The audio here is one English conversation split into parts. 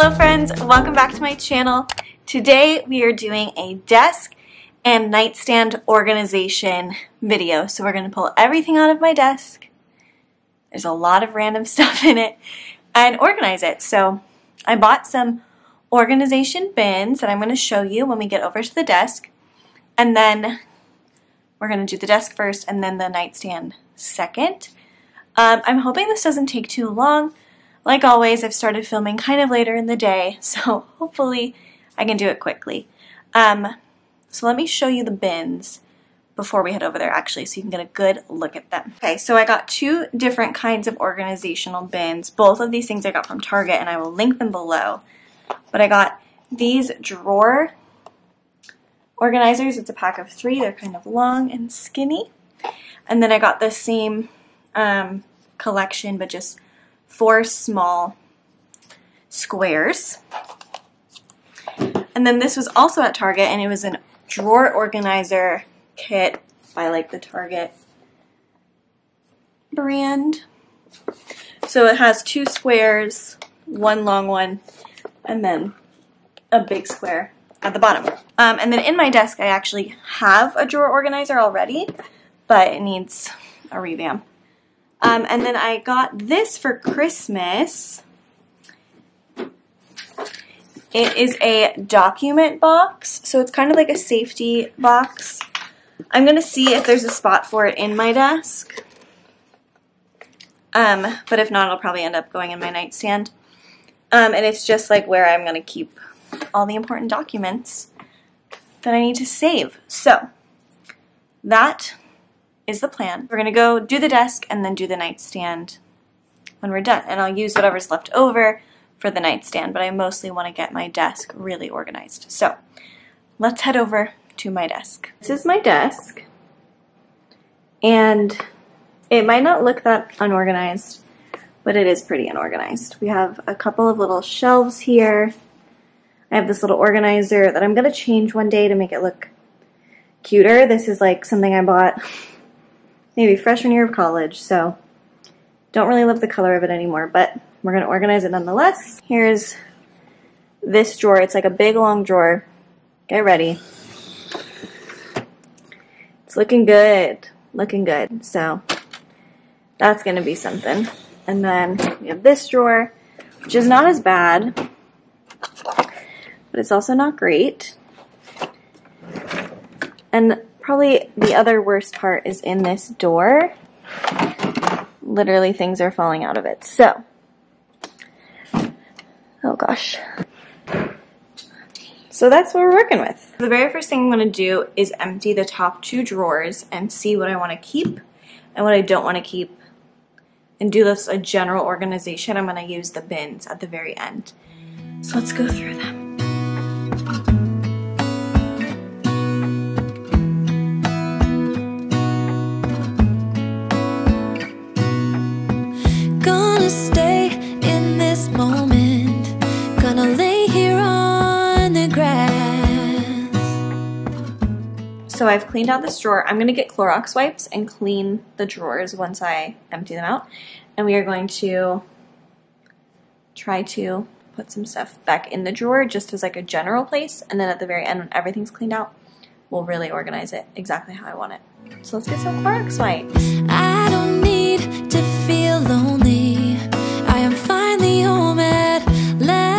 Hello friends, welcome back to my channel. Today we are doing a desk and nightstand organization video. So we're going to pull everything out of my desk. There's a lot of random stuff in it and organize it. So I bought some organization bins that I'm going to show you when we get over to the desk. And then we're going to do the desk first and then the nightstand second. I'm hoping this doesn't take too long. Like always, I've started filming kind of later in the day, so hopefully I can do it quickly. So let me show you the bins before we head over there, actually, so you can get a good look at them. Okay, so I got two different kinds of organizational bins. Both of these things I got from Target, and I will link them below. But I got these drawer organizers. It's a pack of three. They're kind of long and skinny. And then I got the same collection, but just four small squares. And then this was also at Target, and it was a drawer organizer kit by like the Target brand. So it has two squares, one long one, and then a big square at the bottom. And then in my desk I actually have a drawer organizer already, but it needs a revamp. And then I got this for Christmas. It is a document box, so it's kind of like a safety box. I'm going to see if there's a spot for it in my desk. But if not, it'll probably end up going in my nightstand. And it's just like where I'm going to keep all the important documents that I need to save. So, that is the plan. We're gonna go do the desk and then do the nightstand when we're done, and I'll use whatever's left over for the nightstand, but I mostly want to get my desk really organized. So let's head over to my desk. This is my desk, and it might not look that unorganized, but it is pretty unorganized. We have a couple of little shelves here. I have this little organizer that I'm gonna change one day to make it look cuter. This is like something I bought maybe freshman year of college, so don't really love the color of it anymore, but we're going to organize it nonetheless. Here's this drawer. It's like a big long drawer. Get ready. It's looking good. Looking good. So that's going to be something. And then we have this drawer, which is not as bad, but it's also not great. And probably the other worst part is in this door. Literally things are falling out of it. So, oh gosh. So that's what we're working with. The very first thing I'm going to do is empty the top two drawers and see what I want to keep and what I don't want to keep, and do this a general organization. I'm going to use the bins at the very end. So let's go through them. So I've cleaned out this drawer. I'm going to get Clorox wipes and clean the drawers once I empty them out. And we are going to try to put some stuff back in the drawer just as like a general place. And then at the very end, when everything's cleaned out, we'll really organize it exactly how I want it. So let's get some Clorox wipes. I don't need to feel lonely. I am finally home at last.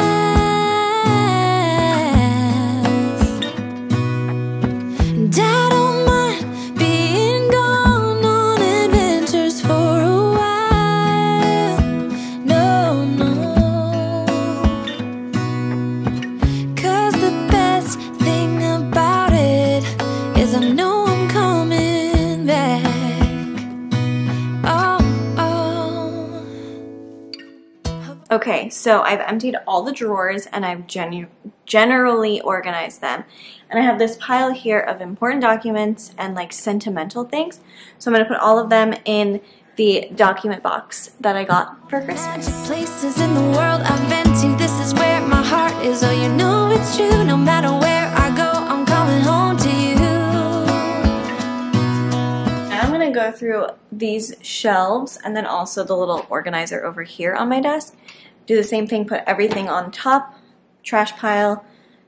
Okay, so I've emptied all the drawers and I've generally organized them. And I have this pile here of important documents and like sentimental things. So I'm going to put all of them in the document box that I got for Christmas. Magic places in the world I've been to. This is where my heart is. Oh, you know it's true. No matter where I go, I'm coming home to you. I'm going to go through these shelves and then also the little organizer over here on my desk do the same thing, put everything on top, trash pile,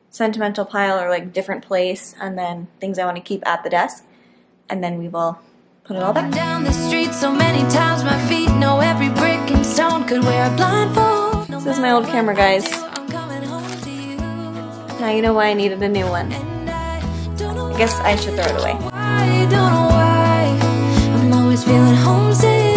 sentimental pile, or like different place, and then things I want to keep at the desk, and then we will put it all back. Down the street so many times my feet know every brick and stone, could wear a blindfold. This is my old camera, guys. Now you know why I needed a new one. I guess I should throw it away. I don't know why I'm always feeling homesick.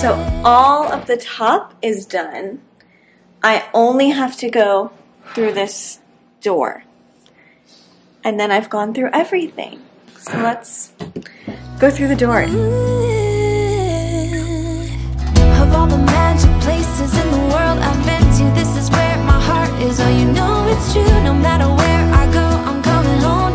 So all of the top is done. I only have to go through this door. And then I've gone through everything. So let's go through the door. Of all the magic places in the world I've been to, this is where my heart is. Oh, you know it's true. No matter where I go, I'm coming home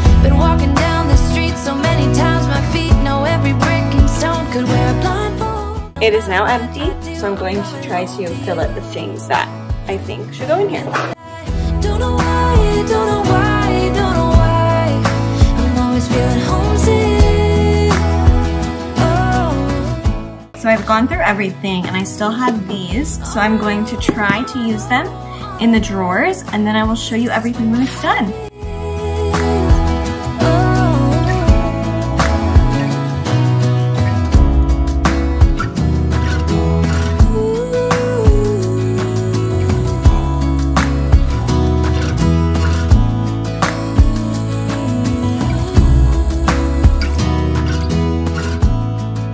to you. Been walking down the street so many times, my feet know every brick and stone, could wear a blindfold. It is now empty, so I'm going to try to fill it with things that I think should go in here. Don't know why, don't know why, don't know why I'm always feeling homesick. Oh. So I've gone through everything and I still have these, so I'm going to try to use them in the drawers, and then I will show you everything when it's done.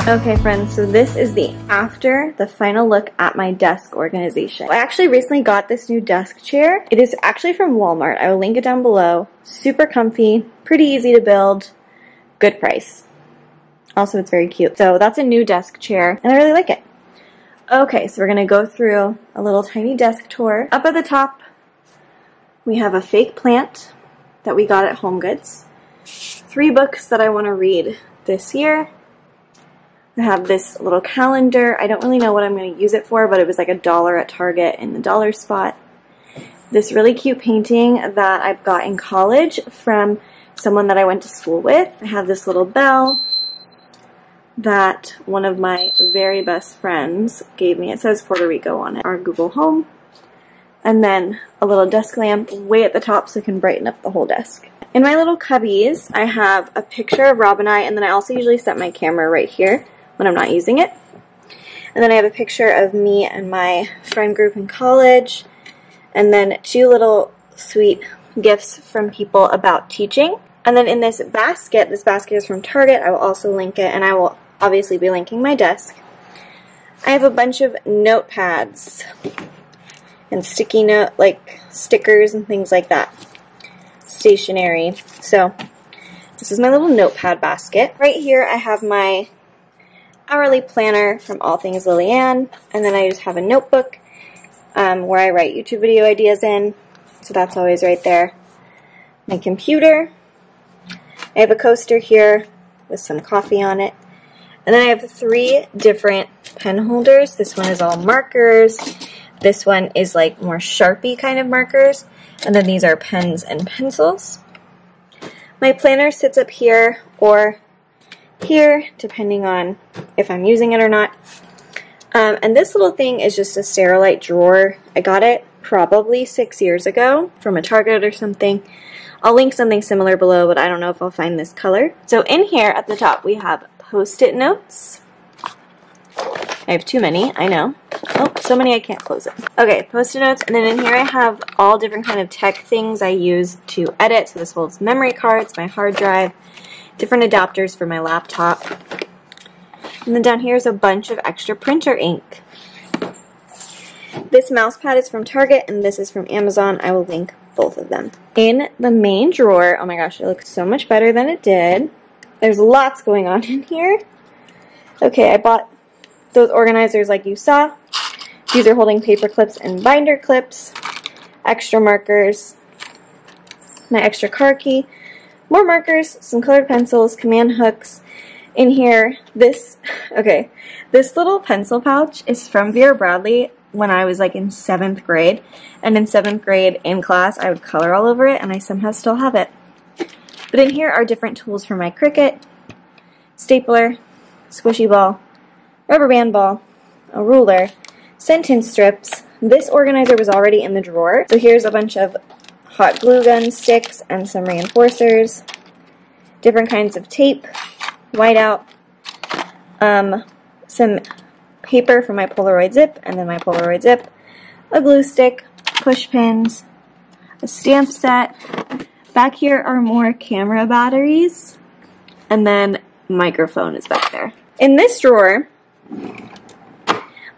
Okay friends, so this is the after, the final look at my desk organization. I actually recently got this new desk chair. It is actually from Walmart. I will link it down below. Super comfy, pretty easy to build, good price. Also, it's very cute. So that's a new desk chair and I really like it. Okay, so we're gonna go through a little tiny desk tour. Up at the top, we have a fake plant that we got at Home Goods. 3 books that I wanna read this year. I have this little calendar. I don't really know what I'm going to use it for, but it was like $1 at Target in the dollar spot. This really cute painting that I got in college from someone that I went to school with. I have this little bell that one of my very best friends gave me. It says Puerto Rico on it. Our Google Home. And then a little desk lamp way at the top so it can brighten up the whole desk. In my little cubbies, I have a picture of Rob and I, and then I also usually set my camera right here when I'm not using it. And then I have a picture of me and my friend group in college, and then 2 little sweet gifts from people about teaching. And then in this basket is from Target, I will also link it, and I will obviously be linking my desk. I have a bunch of notepads and sticky note, like stickers and things like that, stationery. So this is my little notepad basket. Right here I have my hourly planner from All Things Lilly Ann, and then I just have a notebook where I write YouTube video ideas in, so that's always right there. My computer, I have a coaster here with some coffee on it, and then I have 3 different pen holders. This one is all markers, this one is like more Sharpie kind of markers, and then these are pens and pencils. My planner sits up here or here, depending on if I'm using it or not. And this little thing is just a Sterilite drawer. I got it probably 6 years ago from a Target or something. I'll link something similar below, but I don't know if I'll find this color. So in here at the top we have Post-it notes. I have too many, I know. Oh, so many I can't close it. Okay, Post-it notes, and then in here I have all different kind of tech things I use to edit. So this holds memory cards, my hard drive, different adapters for my laptop. And then down here is a bunch of extra printer ink. This mouse pad is from Target, and this is from Amazon. I will link both of them. In the main drawer, oh my gosh, it looks so much better than it did. There's lots going on in here. Okay, I bought those organizers like you saw. These are holding paper clips and binder clips, extra markers, my extra car key, more markers, some colored pencils, command hooks. In here, this little pencil pouch is from Vera Bradley when I was like in 7th grade. And in 7th grade in class, I would color all over it, and I somehow still have it. But in here are different tools for my Cricut, stapler, squishy ball, rubber band ball, a ruler, sentence strips. This organizer was already in the drawer. So here's a bunch of hot glue gun sticks and some reinforcers, different kinds of tape, whiteout, some paper for my Polaroid zip, and then my Polaroid zip, a glue stick, push pins, a stamp set. Back here are more camera batteries, and then microphone is back there. In this drawer,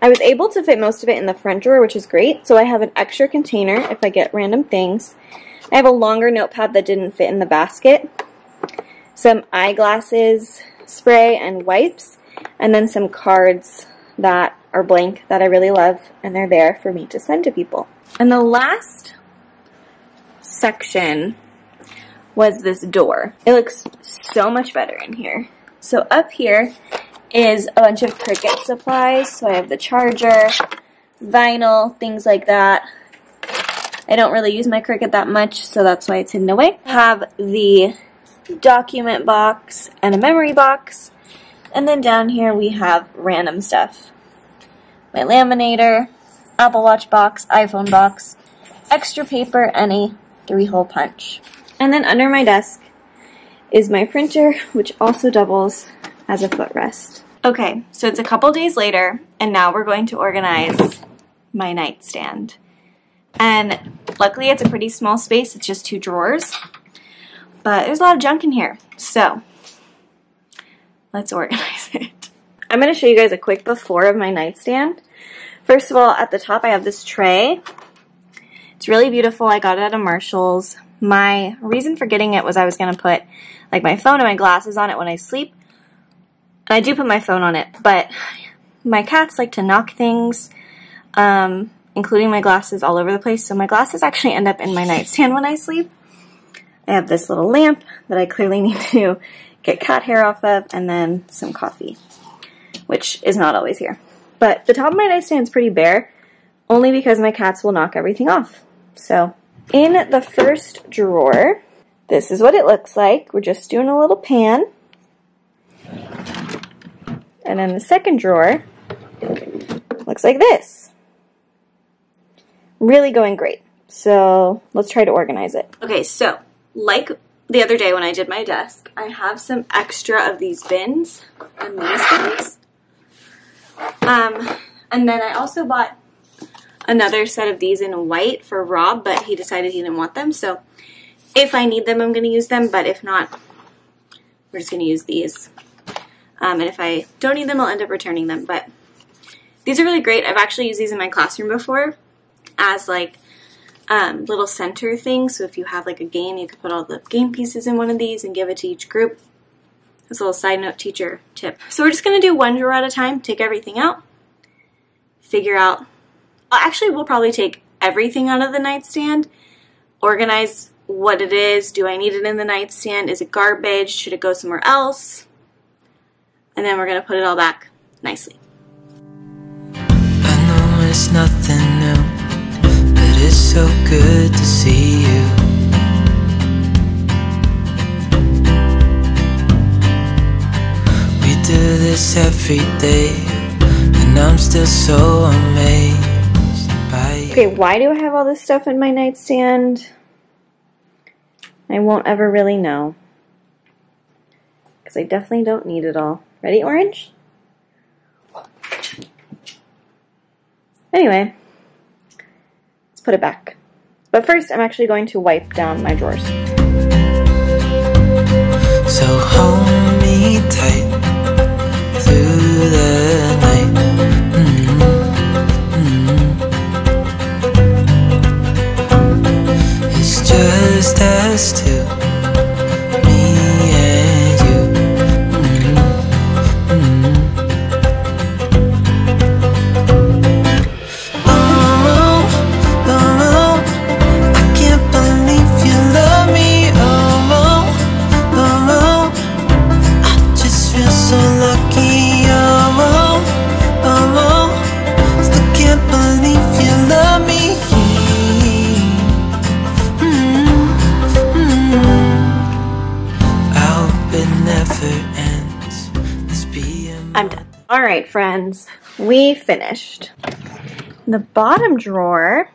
I was able to fit most of it in the front drawer, which is great, so I have an extra container if I get random things. I have a longer notepad that didn't fit in the basket, some eyeglasses, spray, and wipes, and then some cards that are blank that I really love, and they're there for me to send to people. And the last section was this door. It looks so much better in here. So up here is a bunch of Cricut supplies. So I have the charger, vinyl, things like that. I don't really use my Cricut that much, so that's why it's hidden away. I have the document box and a memory box. And then down here we have random stuff. My laminator, Apple Watch box, iPhone box, extra paper, and a 3-hole punch. And then under my desk is my printer, which also doubles as a footrest. Okay, so it's a couple days later, and now we're going to organize my nightstand. And luckily it's a pretty small space, it's just 2 drawers, but there's a lot of junk in here, so let's organize it. I'm going to show you guys a quick before of my nightstand. First of all, at the top I have this tray. It's really beautiful, I got it at a Marshalls. My reason for getting it was I was going to put like my phone and my glasses on it when I sleep. And I do put my phone on it, but my cats like to knock things, including my glasses all over the place. So my glasses actually end up in my nightstand when I sleep. I have this little lamp that I clearly need to get cat hair off of, and then some coffee, which is not always here. But the top of my nightstand is pretty bare, only because my cats will knock everything off. So in the first drawer, this is what it looks like. We're just doing a little pan. And then the second drawer looks like this. Really going great. So let's try to organize it. Okay, so like the other day when I did my desk, I have some extra of these bins and these things. And then I also bought another set of these in white for Rob, but he decided he didn't want them. So if I need them, I'm going to use them. But if not, we're just going to use these. And if I don't need them, I'll end up returning them. But these are really great. I've actually used these in my classroom before as like little center things. So if you have like a game, you could put all the game pieces in one of these and give it to each group. That's a little side note teacher tip. So we're just going to do one drawer at a time, take everything out, figure out. Actually, we'll probably take everything out of the nightstand, organize what it is. Do I need it in the nightstand? Is it garbage? Should it go somewhere else? And then we're going to put it all back nicely. I know it's nothing new, but it's so good to see you. We do this every day, and I'm still so amazed. Okay, why do I have all this stuff in my nightstand? I won't ever really know, because I definitely don't need it all. Ready, Orange? Anyway, let's put it back. But first, I'm actually going to wipe down my drawers. So hold me tight through the night. It's just us two, me and you. I'm done. All right, friends, we finished. In the bottom drawer,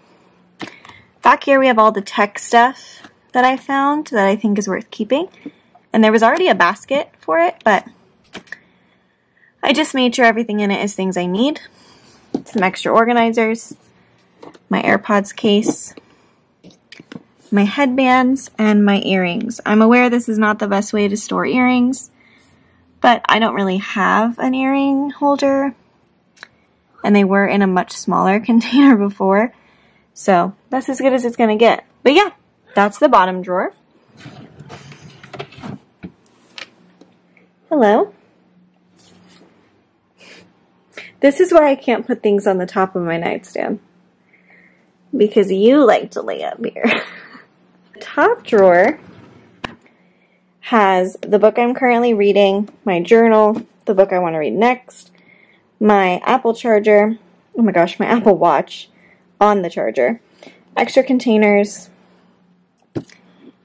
back here we have all the tech stuff that I found that I think is worth keeping. And there was already a basket for it, but I just made sure everything in it is things I need. Some extra organizers, my AirPods case, my headbands, and my earrings. I'm aware this is not the best way to store earrings, but I don't really have an earring holder, and they were in a much smaller container before, so that's as good as it's gonna get. But yeah, that's the bottom drawer. Hello. This is why I can't put things on the top of my nightstand, because you like to lay up here. The top drawer has the book I'm currently reading, my journal, the book I want to read next, my Apple charger, oh my gosh, my Apple Watch on the charger, extra containers,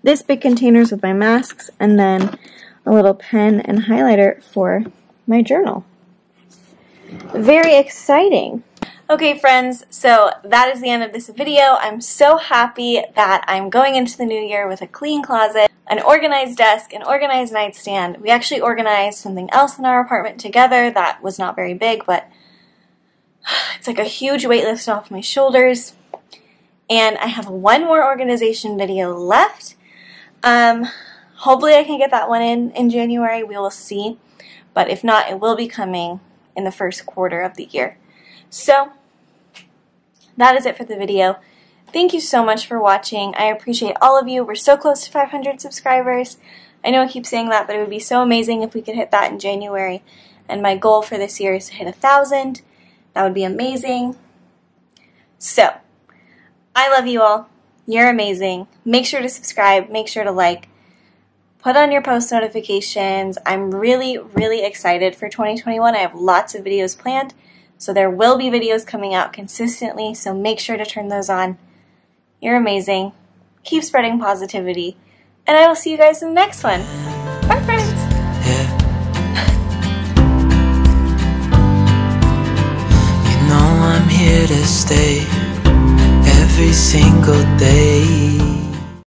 this big containers with my masks, and then a little pen and highlighter for my journal. Very exciting. Okay, friends, so that is the end of this video. I'm so happy that I'm going into the new year with a clean closet, an organized desk, an organized nightstand. We actually organized something else in our apartment together that was not very big, but it's like a huge weight lifted off my shoulders. And I have one more organization video left. Hopefully I can get that one in January. We will see. But if not, it will be coming in the first quarter of the year. So that is it for the video. Thank you so much for watching. I appreciate all of you. We're so close to 500 subscribers. I know I keep saying that, but it would be so amazing if we could hit that in January. And my goal for this year is to hit 1,000. That would be amazing. So I love you all. You're amazing. Make sure to subscribe. Make sure to like. Put on your post notifications. I'm really, really excited for 2021. I have lots of videos planned. So there will be videos coming out consistently, so make sure to turn those on. You're amazing. Keep spreading positivity. And I will see you guys in the next one. Bye, friends. Yeah. You know I'm here to stay every single day.